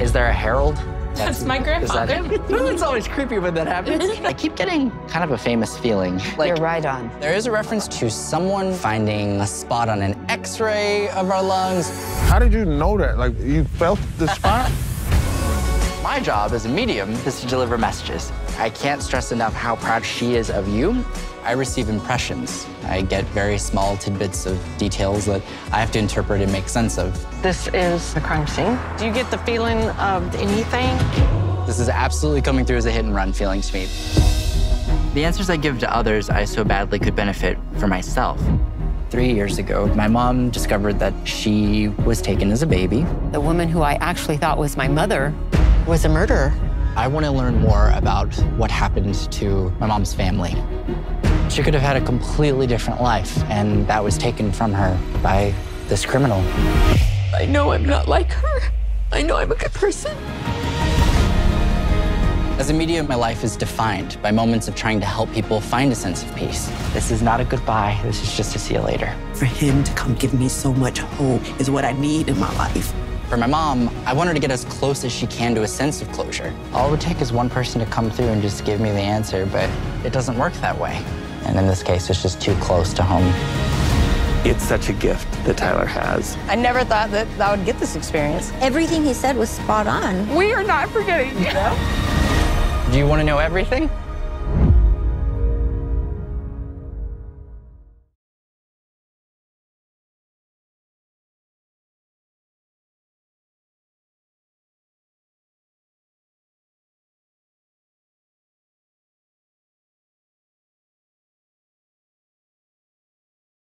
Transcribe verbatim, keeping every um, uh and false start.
Is there a herald? That's, That's my grandfather. It's always creepy when that happens. I keep getting kind of a famous feeling. Like, you're right on. There is a reference to someone finding a spot on an x-ray of our lungs. How did you know that? Like, you felt the spot? My job as a medium is to deliver messages. I can't stress enough how proud she is of you. I receive impressions. I get very small tidbits of details that I have to interpret and make sense of. This is the crime scene. Do you get the feeling of anything? This is absolutely coming through as a hit and run feeling to me. The answers I give to others, I so badly could benefit for myself. Three years ago, my mom discovered that she was taken as a baby. The woman who I actually thought was my mother was a murderer. I want to learn more about what happened to my mom's family. She could have had a completely different life, and that was taken from her by this criminal. I know I'm not like her. I know I'm a good person. As a medium, my life is defined by moments of trying to help people find a sense of peace. This is not a goodbye. This is just a see you later. For him to come give me so much hope is what I need in my life. For my mom, I want her to get as close as she can to a sense of closure. All it would take is one person to come through and just give me the answer, but it doesn't work that way. And in this case, it's just too close to home. It's such a gift that Tyler has. I never thought that I would get this experience. Everything he said was spot on. We are not forgetting you. Do you want to know everything?